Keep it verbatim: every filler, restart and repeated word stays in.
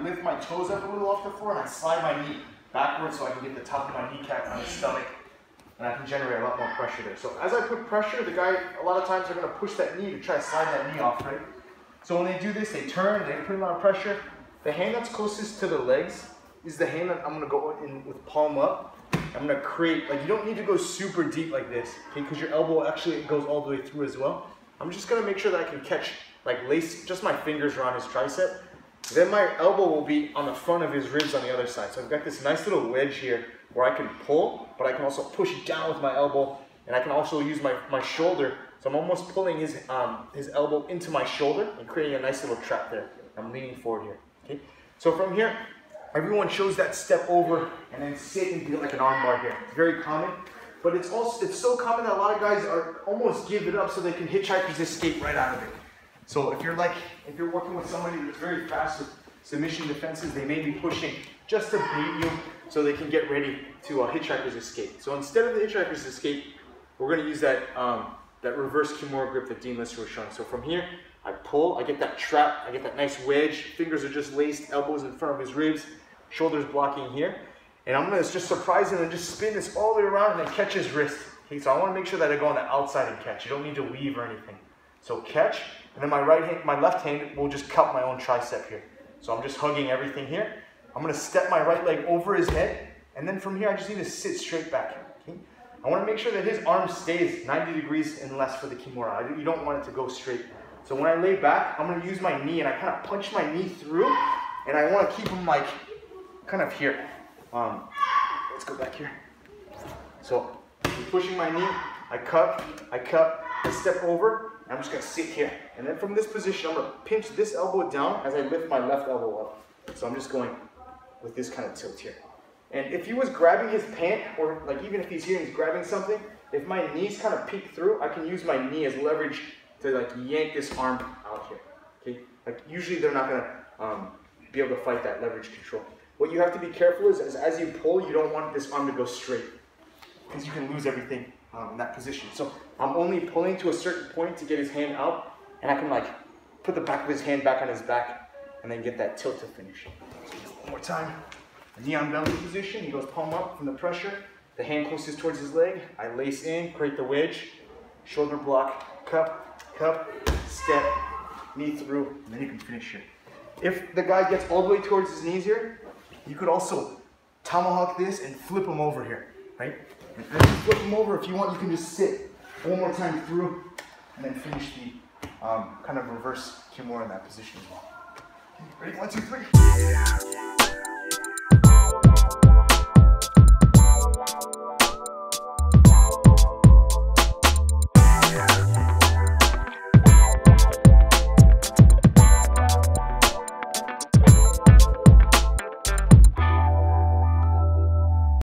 I lift my toes up a little off the floor and I slide my knee backwards so I can get the top of my kneecap on his stomach, and I can generate a lot more pressure there. So as I put pressure, the guy, a lot of times they're gonna push that knee to try to slide that knee off, right? So when they do this, they turn, they put a lot of pressure. The hand that's closest to the legs is the hand that I'm gonna go in with palm up. I'm gonna create, like, you don't need to go super deep like this, okay? Because your elbow actually goes all the way through as well. I'm just gonna make sure that I can catch, like, lace, just my fingers around his tricep. Then my elbow will be on the front of his ribs on the other side. So I've got this nice little wedge here where I can pull, but I can also push down with my elbow, and I can also use my, my shoulder. So I'm almost pulling his, um, his elbow into my shoulder and creating a nice little trap there. I'm leaning forward here, okay? So from here, everyone shows that step over and then sit and get like an arm bar here. It's very common, but it's also it's so common that a lot of guys are almost give it up so they can hitchhiker's escape right out of it. So if you're like, if you're working with somebody that's very fast with submission defenses, they may be pushing just to beat you so they can get ready to uh, hitchhiker's escape. So instead of the hitchhiker's escape, we're gonna use that, um, that reverse Kimura grip that Dean Lister was showing. So from here, I pull, I get that trap, I get that nice wedge, fingers are just laced, elbows in front of his ribs, shoulders blocking here. And I'm gonna just surprise him and just spin this all the way around and then catch his wrist. Okay, so I wanna make sure that I go on the outside and catch. You don't need to weave or anything. So catch, and then my right hand, my left hand will just cup my own tricep here. So I'm just hugging everything here. I'm gonna step my right leg over his head, and then from here I just need to sit straight back. Okay? I wanna make sure that his arm stays ninety degrees and less for the Kimura. You don't want it to go straight. So when I lay back, I'm gonna use my knee, and I kind of punch my knee through, and I wanna keep him like, kind of here. Um, let's go back here. So I'm pushing my knee, I cup, I cup, I step over, I'm just gonna sit here. And then from this position, I'm gonna pinch this elbow down as I lift my left elbow up. So I'm just going with this kind of tilt here. And if he was grabbing his pant, or like even if he's here and he's grabbing something, if my knees kind of peek through, I can use my knee as leverage to like yank this arm out here, okay? Like usually they're not gonna um, be able to fight that leverage control. What you have to be careful is, is as you pull, you don't want this arm to go straight because you can lose everything Um, in that position. So I'm only pulling to a certain point to get his hand out, and I can like put the back of his hand back on his back and then get that tilt to finish. So one more time. Knee on belly position, he goes palm up from the pressure, the hand closest towards his leg, I lace in, create the wedge, shoulder block, cup, cup, step, knee through, and then you can finish here. If the guy gets all the way towards his knees here, you could also tomahawk this and flip him over here, right? And then flip them over. If you want, you can just sit one more time through and then finish the um, kind of reverse Kimura in that position as well. Ready? One, two, three.